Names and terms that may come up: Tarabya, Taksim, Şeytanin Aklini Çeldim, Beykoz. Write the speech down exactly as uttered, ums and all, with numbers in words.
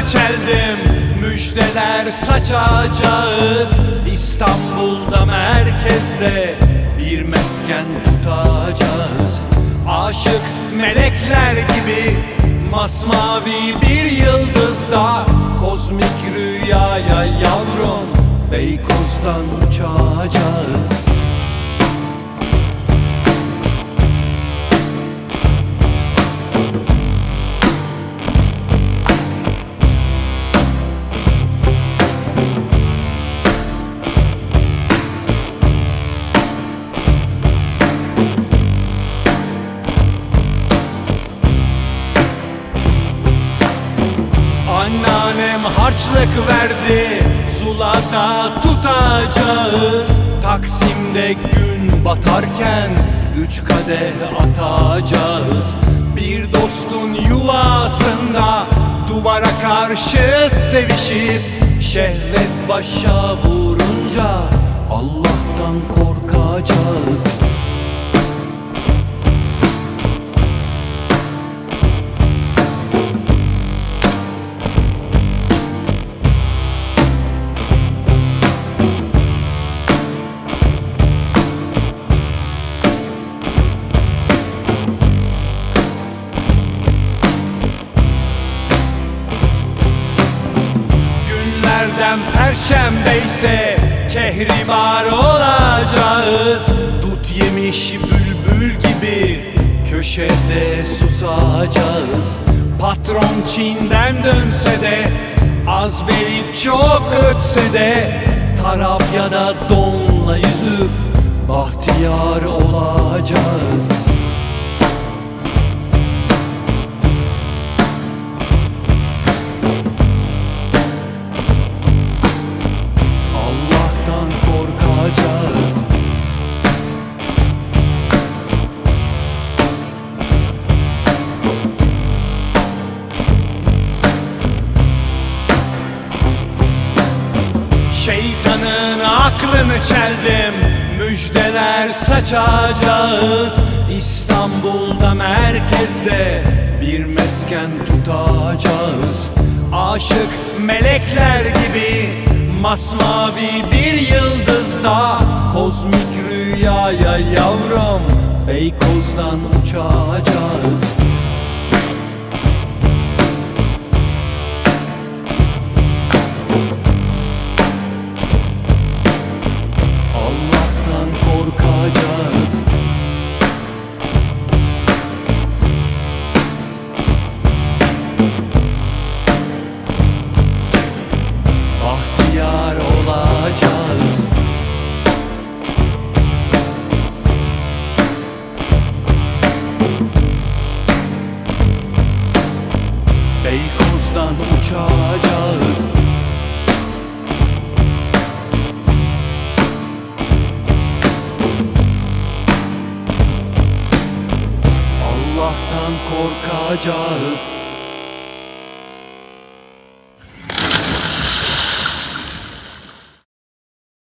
aklını çeldim. Müjdeler saçacağız İstanbul'da, merkezde bir mesken tutacağız. Aşık melekler gibi masmavi bir yıldızda, kozmik rüyaya yavrum Beykoz'dan uçacağız. Anneannem harçlık verdi, zulada tutacağız. Taksim'de gün batarken üç kadeh atacağız. Bir dostun yuvasında duvara karşı sevişip şehvet başa vurunca Allah'tan korkacağız. Perşembe ise kehribar olacağız. Dut yemiş bülbül gibi köşede susacağız. Patron Çin'den dönse de, az verip çok ötse de, Tarabya'da donla yüzüp bahtiyar olacağız. Şeytanın aklını çeldim, müjdeler saçacağız. İstanbul'da, merkezde bir mesken tutacağız. Aşık melekler gibi masmavi bir yıldızda, kozmik rüyaya yavrum Beykoz'dan uçacağız. Beykoz'dan uçacağız. Allah'tan korkacağız.